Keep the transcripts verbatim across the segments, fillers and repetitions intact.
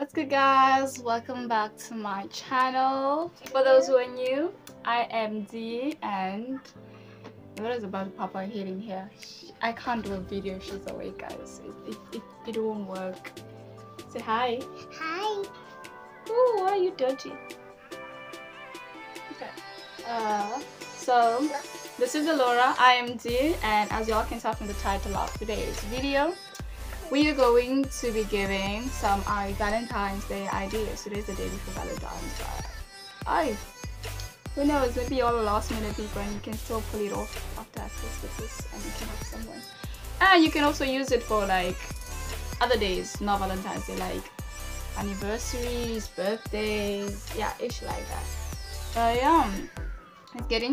What's good, guys? Welcome back to my channel. For those who are new, I am D, and Elora is about to pop her head in here. I can't do a video, she's awake, guys. It, it, it, it won't work. Say hi. Hi. Oh, why are you dirty? Okay. Uh, so, this is Elora, I am D, and as y'all can tell from the title of today's video, we are going to be giving some uh, Valentine's Day ideas. Today's the day before Valentine's Day. Aye. Who knows, maybe you're all last minute people and you can still pull it off after I post this and you can help someone. And you can also use it for like other days, not Valentine's Day, like anniversaries, birthdays, yeah, ish like that. But yeah, um, let's get in.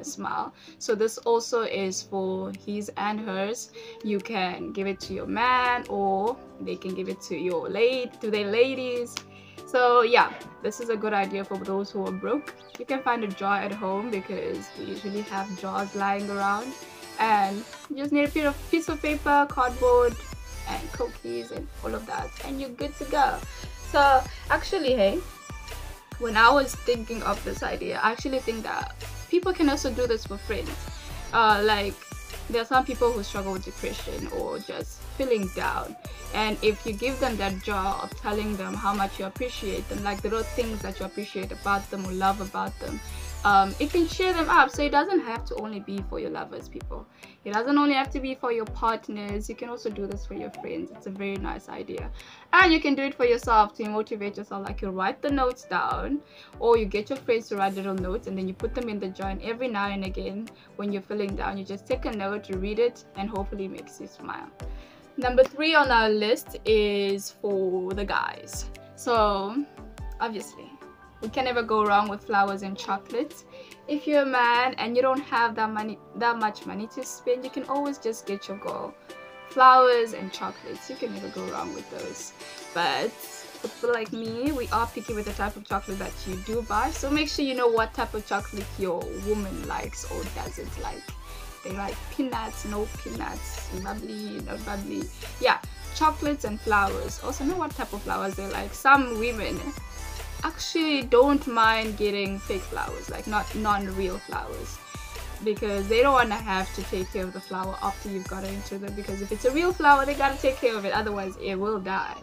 Smile. So this also is for his and hers. You can give it to your man, or they can give it to your lady, to their ladies. So yeah, this is a good idea for those who are broke. You can find a jar at home because we usually have jars lying around, and you just need a piece of paper, cardboard, and cookies and all of that, and you're good to go. So actually, hey, when I was thinking of this idea, I actually think that people can also do this for friends. Uh, like, there are some people who struggle with depression or just feeling down. And if you give them that jar of telling them how much you appreciate them, like the little things that you appreciate about them or love about them, um, it can cheer them up. So it doesn't have to only be for your lovers, people. It doesn't only have to be for your partners. You can also do this for your friends. It's a very nice idea. And you can do it for yourself to motivate yourself. Like, you write the notes down, or you get your friends to write little notes, and then you put them in the jar, and every now and again when you're feeling down, you just take a note, you read it, and hopefully it makes you smile. Number three on our list is for the guys. So obviously we can never go wrong with flowers and chocolates. If you're a man and you don't have that money, that much money to spend, you can always just get your girl flowers and chocolates. You can never go wrong with those. But for people like me, we are picky with the type of chocolate that you do buy, so make sure you know what type of chocolate your woman likes or doesn't like. They like peanuts, no peanuts, bubbly, not bubbly. Yeah, chocolates and flowers. Also know what type of flowers they like. Some women actually don't mind getting fake flowers, like not non-real flowers, because they don't want to have to take care of the flower after you've got it into them, because if it's a real flower, they got to take care of it, otherwise it will die.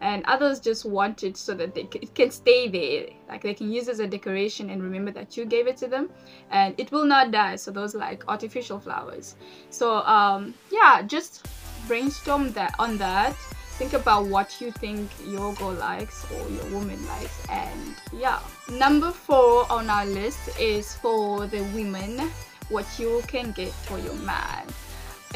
And others just want it so that they c it can stay there, like they can use it as a decoration and remember that you gave it to them and it will not die. So those are like artificial flowers. So um yeah, just brainstorm that on that. Think about what you think your girl likes or your woman likes. And yeah, number four on our list is for the women, what you can get for your man.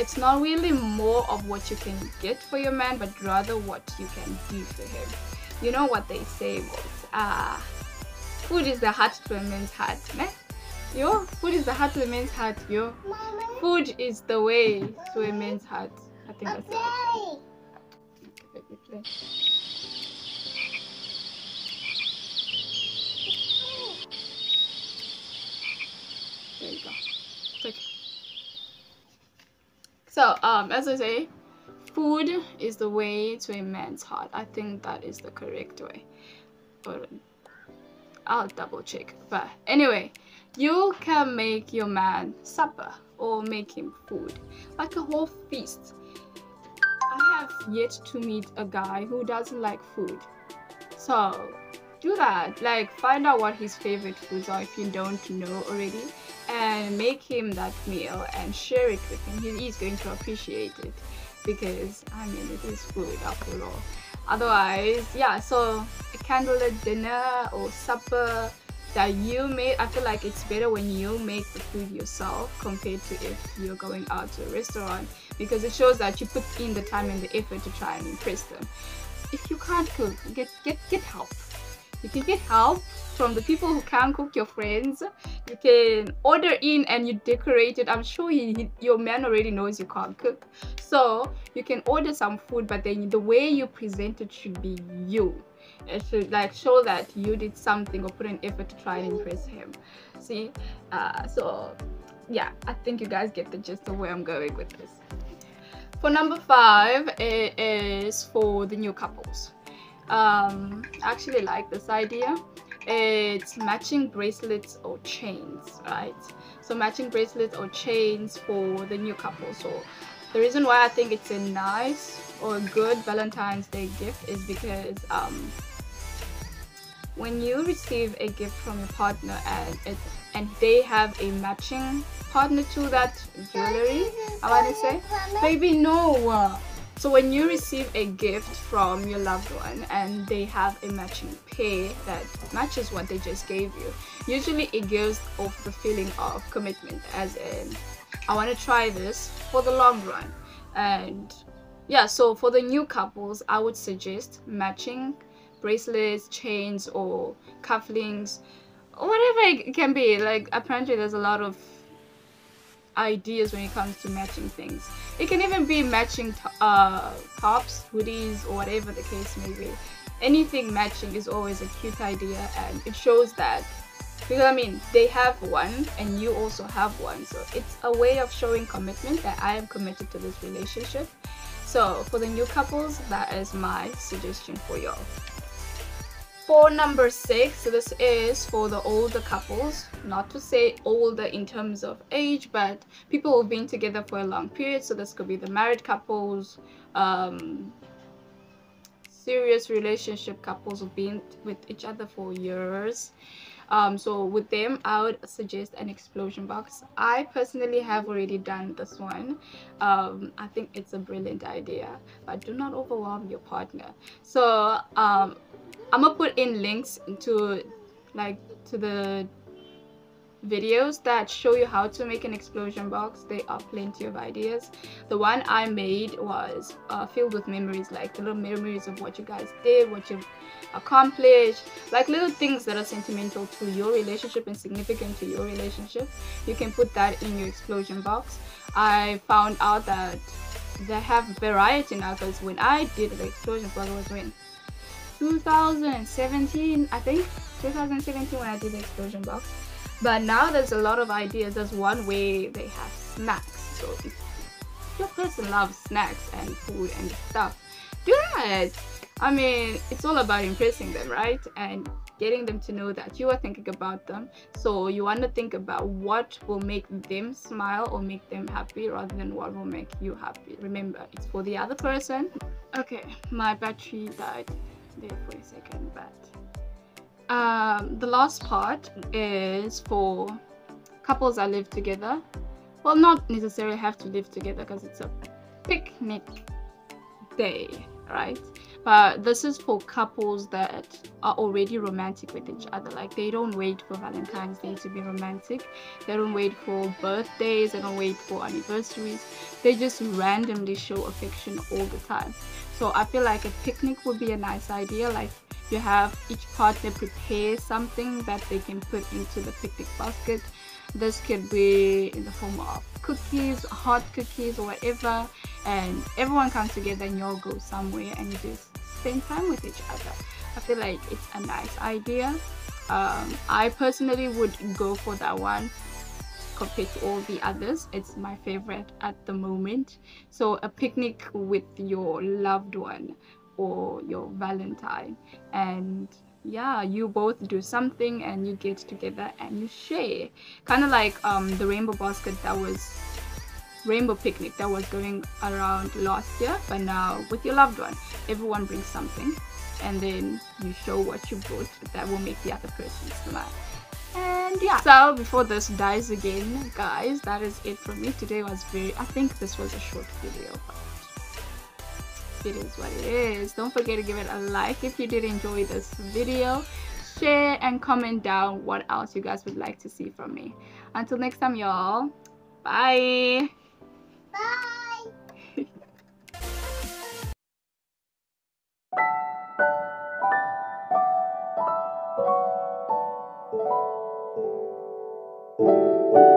It's not really more of what you can get for your man, but rather what you can do for him. You know what they say was, ah, food is the heart to a man's heart, man. Yo, food is the heart to a man's heart, yo. Mama. Food is the way to a man's heart. I think that's it. Play. There you go. Click. So, um, as I say, food is the way to a man's heart. I think that is the correct way. But I'll double check. But anyway, you can make your man supper or make him food, like a whole feast. I have yet to meet a guy who doesn't like food, so do that. Like, find out what his favorite foods are if you don't know already, and make him that meal and share it with him. He is going to appreciate it, because I mean, it is food after all. Otherwise, yeah, so a candlelit dinner or supper that you made, I feel like it's better when you make the food yourself compared to if you're going out to a restaurant, because it shows that you put in the time and the effort to try and impress them. If you can't cook, get get get help. You can get help from the people who can cook, your friends. You can order in and you decorate it. I'm sure he, he, your man already knows you can't cook, so you can order some food, but then the way you present it should be you. It should like show that you did something or put an effort to try and impress him. See, uh, so yeah, I think you guys get the gist of where I'm going with this. For number five, it is for the new couples. Um, I actually like this idea. It's matching bracelets or chains, right? So matching bracelets or chains for the new couple. So the reason why I think it's a nice or a good Valentine's Day gift is because um, when you receive a gift from your partner and it, and they have a matching partner to that jewelry, I want to say, baby, no. So when you receive a gift from your loved one and they have a matching pair that matches what they just gave you, usually it gives off the feeling of commitment, as in, I want to try this for the long run. And yeah, so for the new couples, I would suggest matching bracelets, chains, or cufflinks, whatever it can be. Like, apparently there's a lot of ideas when it comes to matching things. It can even be matching uh, tops, hoodies, or whatever the case may be. Anything matching is always a cute idea, and it shows that, because I mean, they have one and you also have one, so it's a way of showing commitment that I am committed to this relationship. So for the new couples, that is my suggestion for y'all. For number six, so this is for the older couples. Not to say older in terms of age, but people who've been together for a long period. So this could be the married couples, um, serious relationship couples who've been with each other for years. Um, so with them, I would suggest an explosion box. I personally have already done this one. Um, I think it's a brilliant idea, but do not overwhelm your partner. So um, I'm gonna put in links to like to the videos that show you how to make an explosion box. There are plenty of ideas. The one I made was uh, filled with memories, like the little memories of what you guys did, what you've accomplished, like little things that are sentimental to your relationship and significant to your relationship. You can put that in your explosion box. I found out that they have variety now, because when I did the explosion box was when two thousand seventeen, I think two thousand seventeen, when I did the explosion box. But now there's a lot of ideas. There's one way they have snacks. So if your person loves snacks and food and stuff, do that. I mean, it's all about impressing them, right? And getting them to know that you are thinking about them. So you want to think about what will make them smile or make them happy rather than what will make you happy. Remember, it's for the other person. Okay, my battery died there for a second, but um, the last part is for couples that live together. Well, not necessarily have to live together because it's a picnic day, right? But this is for couples that are already romantic with each other. Like, they don't wait for Valentine's Day to be romantic. They don't wait for birthdays. They don't wait for anniversaries. They just randomly show affection all the time. So I feel like a picnic would be a nice idea. Like, you have each partner prepare something that they can put into the picnic basket. This could be in the form of cookies, hot cookies, or whatever, and everyone comes together and you all go somewhere and you just spend time with each other. I feel like it's a nice idea. um, I personally would go for that one compared to all the others. It's my favorite at the moment. So a picnic with your loved one or your Valentine, and yeah, you both do something and you get together and you share, kind of like um the rainbow basket that was rainbow picnic that was going around last year. But now with your loved one, everyone brings something and then you show what you brought that will make the other person smile. And yeah, so before this dies again, guys, that is it from me. Today was very, I think this was a short video, but it is what it is. Don't forget to give it a like if you did enjoy this video. Share and comment down what else you guys would like to see from me. Until next time, y'all. Bye. Bye.